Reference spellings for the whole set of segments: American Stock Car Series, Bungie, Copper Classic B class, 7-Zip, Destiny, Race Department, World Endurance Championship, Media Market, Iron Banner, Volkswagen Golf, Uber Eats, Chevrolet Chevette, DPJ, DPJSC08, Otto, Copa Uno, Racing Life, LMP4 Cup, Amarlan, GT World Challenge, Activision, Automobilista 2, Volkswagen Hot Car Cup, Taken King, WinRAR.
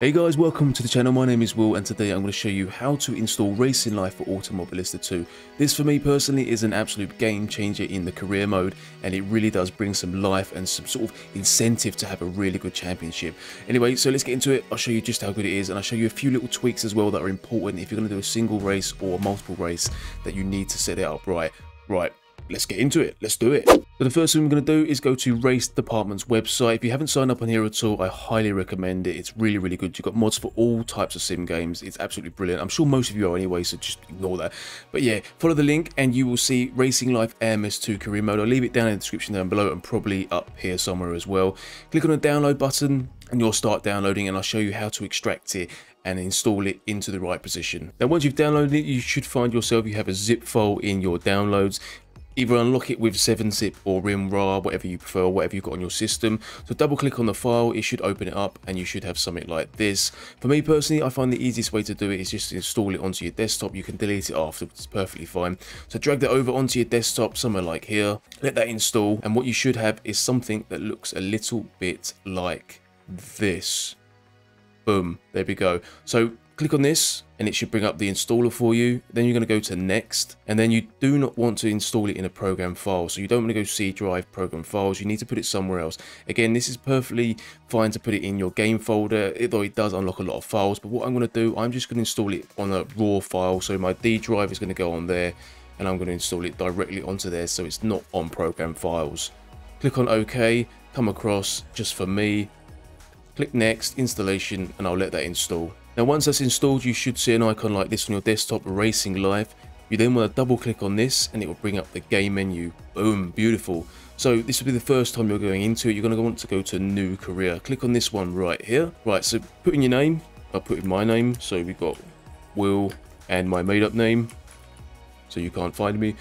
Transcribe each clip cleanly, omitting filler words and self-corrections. Hey guys, welcome to the channel. My name is Will and today I'm going to show you how to install Racing Life for Automobilista 2. This for me personally is an absolute game changer in the career mode, and it really does bring some life and some sort of incentive to have a really good championship. Anyway, so let's get into it. I'll show you just how good it is, and I'll show you a few little tweaks as well that are important if you're going to do a single race or multiple race that you need to set it up right. Let's get into it. Let's do it. So the first thing we're going to do is go to Race Department's website. If you haven't signed up on here at all, I highly recommend it. It's really, really good. You've got mods for all types of sim games. It's absolutely brilliant. I'm sure most of you are anyway, so just ignore that. But yeah, follow the link and you will see Racing Life MS2 Career Mode. I'll leave it down in the description down below and probably up here somewhere as well. Click on the download button and you'll start downloading, and I'll show you how to extract it and install it into the right position. Now, once you've downloaded it, you should find yourself, you have a zip file in your downloads. Either unlock it with 7-Zip or WinRAR, whatever you prefer, whatever you've got on your system. So double click on the file, it should open it up and you should have something like this. For me personally, I find the easiest way to do it is just to install it onto your desktop. You can delete it afterwards, it's perfectly fine. So drag that over onto your desktop, somewhere like here. Let that install, and what you should have is something that looks a little bit like this. Boom, there we go. So click on this and it should bring up the installer for you. Then you're going to go to next, and then you do not want to install it in a program file. So you don't want to go C drive, program files. You need to put it somewhere else. Again, this is perfectly fine to put it in your game folder, though it does unlock a lot of files. But what I'm going to do, I'm just going to install it on a raw file. So my D drive is going to go on there and I'm going to install it directly onto there. So it's not on program files. Click on OK, come across just for me. Click next, installation, and I'll let that install. Now, once that's installed, you should see an icon like this on your desktop, Racing Life. You then want to double click on this and it will bring up the game menu. Boom, beautiful. So this will be the first time you're going into it. You're going to want to go to new career. Click on this one right here. Right, so put in your name. I'll put in my name. So we've got Will and my made up name, so you can't find me.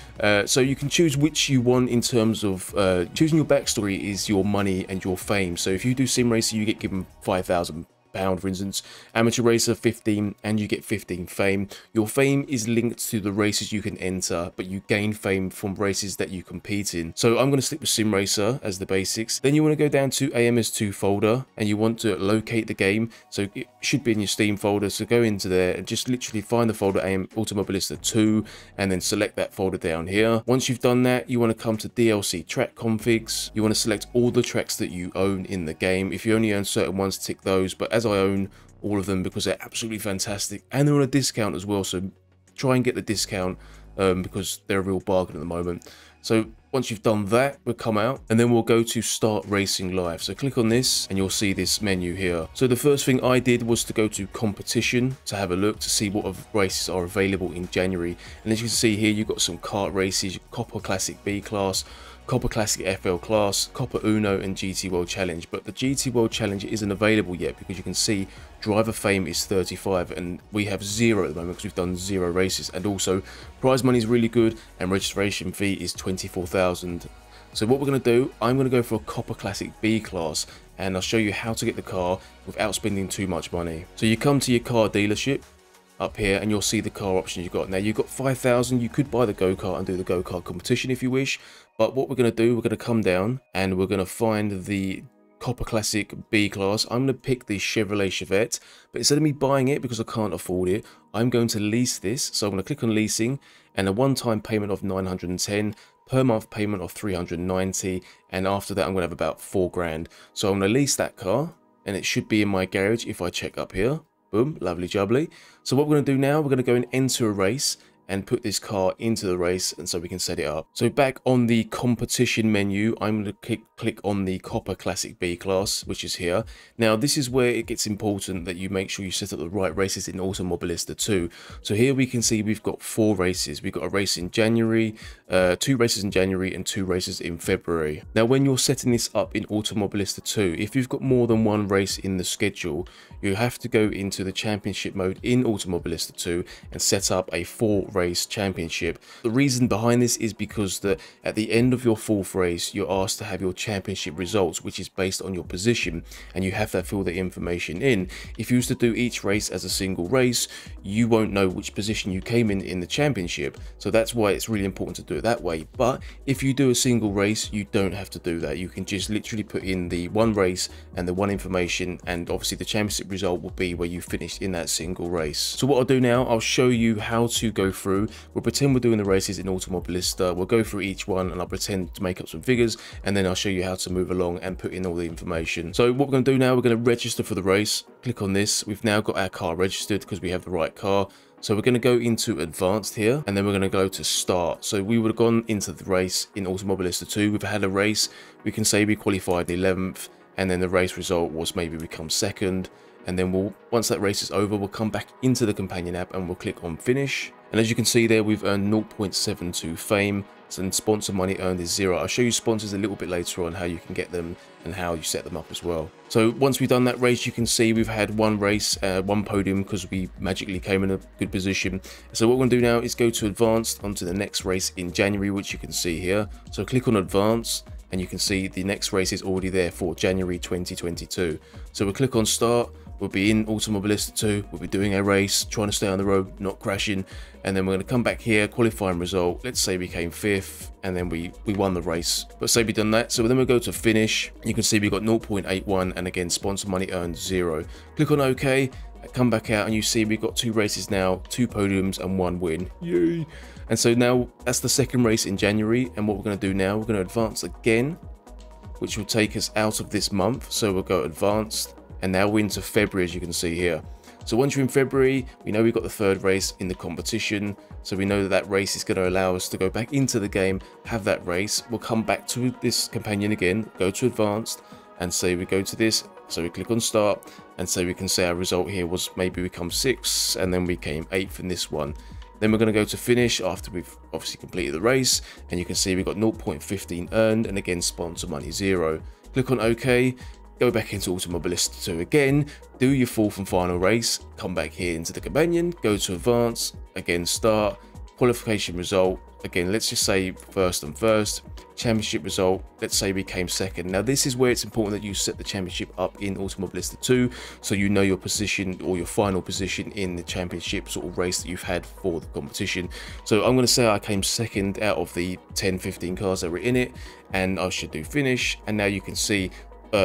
So you can choose which you want in terms of choosing your backstory is your money and your fame. So if you do sim racer, you get given 5,000. For instance, amateur racer 15, and you get 15 fame. Your fame is linked to the races you can enter, but you gain fame from races that you compete in. So I'm going to stick with sim racer as the basics. Then you want to go down to AMS2 folder and you want to locate the game. So it should be in your Steam folder. So go into there and just literally find the folder Automobilista 2 and then select that folder down here. Once you've done that, you want to come to DLC track configs. You want to select all the tracks that you own in the game. If you only own certain ones, tick those, but as I own all of them because they're absolutely fantastic and they're on a discount as well, so try and get the discount because they're a real bargain at the moment. So once you've done that, we'll come out and then we'll go to start Racing Life. So click on this and you'll see this menu here. So the first thing I did was to go to competition to have a look to see what races are available in January, and as you can see here, you've got some kart races: Copper Classic B class, Copper Classic FL class, Copa Uno, and GT World Challenge. But the GT World Challenge isn't available yet because you can see driver fame is 35 and we have 0 at the moment because we've done 0 races. And also prize money is really good and registration fee is 24,000. So what we're going to do, I'm going to go for a Copper Classic B class, and I'll show you how to get the car without spending too much money. So you come to your car dealership up here and you'll see the car option you've got. Now you've got 5,000. You could buy the go-kart and do the go-kart competition if you wish, but what we're going to do, we're going to come down and we're going to find the Copper Classic B class. I'm going to pick the Chevrolet Chevette, but instead of me buying it because I can't afford it, I'm going to lease this. So I'm going to click on leasing, and a one-time payment of 910, per month payment of 390, and after that I'm going to have about 4 grand. So I'm going to lease that car and it should be in my garage if I check up here. Boom, lovely jubbly. So what we're going to do now, we're going to go and enter a race and put this car into the race, and so we can set it up. So back on the competition menu, I'm going to click on the Copper Classic B class, which is here. Now this is where it gets important that you make sure you set up the right races in Automobilista 2. So here we can see we've got 4 races. We've got a race in January, 2 races in January and 2 races in February. Now when you're setting this up in Automobilista 2, if you've got more than one race in the schedule, you have to go into the championship mode in Automobilista 2 and set up a 4 race championship. The reason behind this is because at the end of your 4th race, you're asked to have your championship results, which is based on your position, and you have to fill the information in. If you used to do each race as a single race, you won't know which position you came in the championship, so that's why it's really important to do it that way. But if you do a single race, you don't have to do that. You can just literally put in the one race and the one information, and obviously the championship result will be where you finished in that single race. So what I'll do now, I'll show you how to go through. We'll pretend we're doing the races in Automobilista. We'll go through each one and I'll pretend to make up some figures, and then I'll show you how to move along and put in all the information. So what we're going to do now, we're going to register for the race. Click on this. We've now got our car registered because we have the right car. So we're going to go into advanced here, and then we're going to go to start. So we would have gone into the race in Automobilista 2. We've had a race. We can say we qualified 11th, and then the race result was maybe we come second. And then once that race is over, we'll come back into the companion app and we'll click on finish. And as you can see there, we've earned 0.72 fame, and sponsor money earned is 0. I'll show you sponsors a little bit later on, how you can get them and how you set them up as well. So once we've done that race, you can see we've had one race, one podium, because we magically came in a good position. So what we're going to do now is go to advanced onto the next race in January, which you can see here. So click on advanced, and you can see the next race is already there for January 2022. So we'll click on start. We'll be in Automobilista 2, we'll be doing a race, trying to stay on the road, not crashing, and then we're going to come back here, qualifying result, let's say we came 5th, and then we won the race, but say we've done that. So then we'll go to finish. You can see we got 0.81, and again sponsor money earned 0. Click on OK, come back out, and you see we've got 2 races now, 2 podiums and 1 win. Yay! And so now that's the second race in January, and what we're going to do now, we're going to advance again, which will take us out of this month. So we'll go advanced, and now we're into February, as you can see here. So once you're in February, we know we've got the third race in the competition, so we know that that race is going to allow us to go back into the game, have that race. We'll come back to this companion again, go to advanced, and say we go to this, so we click on start, and so we can say our result here was maybe we come 6th, and then we came 8th in this one. Then we're going to go to finish after we've obviously completed the race, and you can see we've got 0.15 earned, and again sponsor money 0. Click on OK. Go back into Automobilista 2 again, do your fourth and final race, come back here into the companion, go to advance, again start, qualification result, again let's just say first and first, championship result, let's say we came second. Now this is where it's important that you set the championship up in Automobilista 2, so you know your position or your final position in the championship sort of race that you've had for the competition. So I'm going to say I came second out of the 10-15 cars that were in it, and I should do finish, and now you can see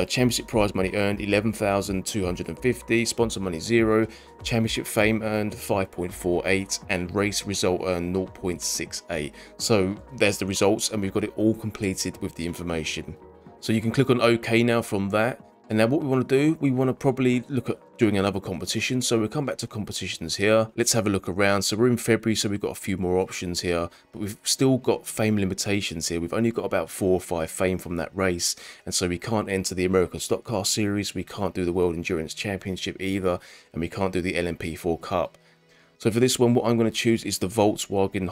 championship prize money earned 11,250, sponsor money 0, championship fame earned 5.48, and race result earned 0.68. so there's the results, and we've got it all completed with the information. So you can click on OK now from that. And now what we want to do, we want to probably look at doing another competition. So we'll come back to competitions here. Let's have a look around. So we're in February, so we've got a few more options here, but we've still got fame limitations here. We've only got about 4 or 5 fame from that race. And so we can't enter the American Stock Car Series. We can't do the World Endurance Championship either. And we can't do the LMP4 Cup. So for this one, what I'm going to choose is the Volkswagen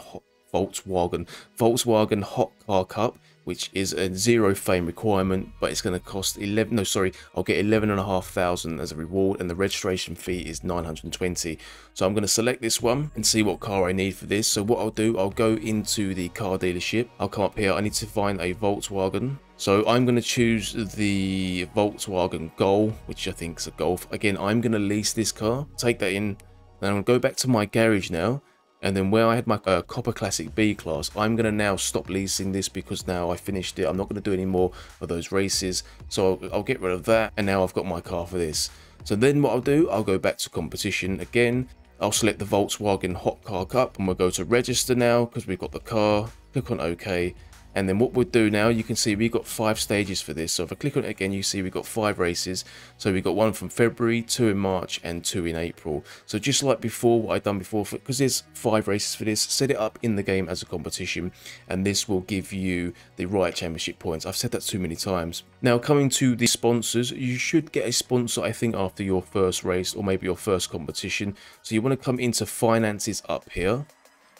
Hot Car Cup, which is a 0 fame requirement, but it's going to cost 11. No, sorry, I'll get 11,500 as a reward, and the registration fee is 920. So I'm going to select this one and see what car I need for this. So what I'll do, I'll go into the car dealership. I'll come up here. I need to find a Volkswagen. So I'm going to choose the Volkswagen Golf, which I think is a Golf. Again, I'm going to lease this car. Take that in, and I'll go back to my garage now. And then where I had my Copper Classic B class, I'm going to now stop leasing this because now I finished it. I'm not going to do any more of those races. So I'll get rid of that. And now I've got my car for this. So then what I'll do, I'll go back to competition again. I'll select the Volkswagen Hot Car Cup, and we'll go to register now because we've got the car. Click on OK. And then what we'll do now, you can see we've got 5 stages for this. So if I click on it again, you see we've got 5 races. So we've got 1 from February, 2 in March, and 2 in April. So just like before, what I've done before, because there's 5 races for this, set it up in the game as a competition, and this will give you the right championship points. I've said that too many times. Now coming to the sponsors, you should get a sponsor, I think, after your first race or maybe your first competition. So you want to come into finances up here.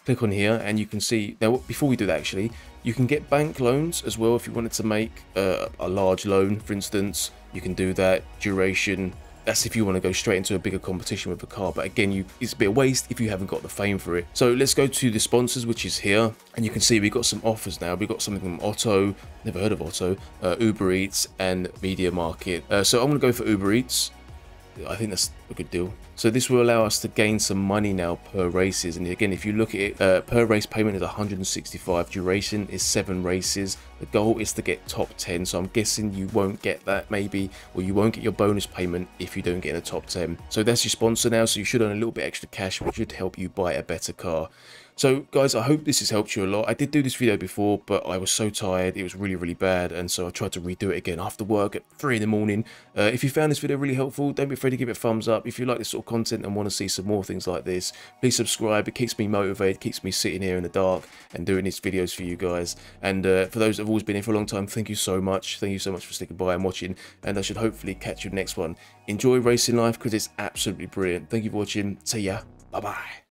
Click on here, and you can see now, before we do that, actually, you can get bank loans as well. If you wanted to make a large loan, for instance, you can do that. Duration, That's if you want to go straight into a bigger competition with the car, but again, it's a bit of waste if you haven't got the fame for it. So let's go to the sponsors, which is here, and you can see we've got some offers now. We've got something from Otto, never heard of Otto, Uber Eats and Media Market. So I'm going to go for Uber Eats. I think that's a good deal. So this will allow us to gain some money now per races, and again, if you look at it, per race payment is 165, duration is 7 races. The goal is to get top 10, so I'm guessing you won't get that, maybe, or you won't get your bonus payment if you don't get in the top 10. So that's your sponsor now, so you should earn a little bit extra cash, which should help you buy a better car. So guys, I hope this has helped you a lot. I did do this video before, but I was so tired, it was really bad, and so I tried to redo it again after work at 3 in the morning. If you found this video really helpful, don't be afraid to give it a thumbs up. If you like this sort of content and want to see some more things like this, please subscribe. It keeps me motivated, keeps me sitting here in the dark and doing these videos for you guys. And for those that have always been here for a long time, thank you so much. Thank you so much for sticking by and watching, and I should hopefully catch you next one. Enjoy Racing Life, because it's absolutely brilliant. Thank you for watching. See ya. Bye-bye.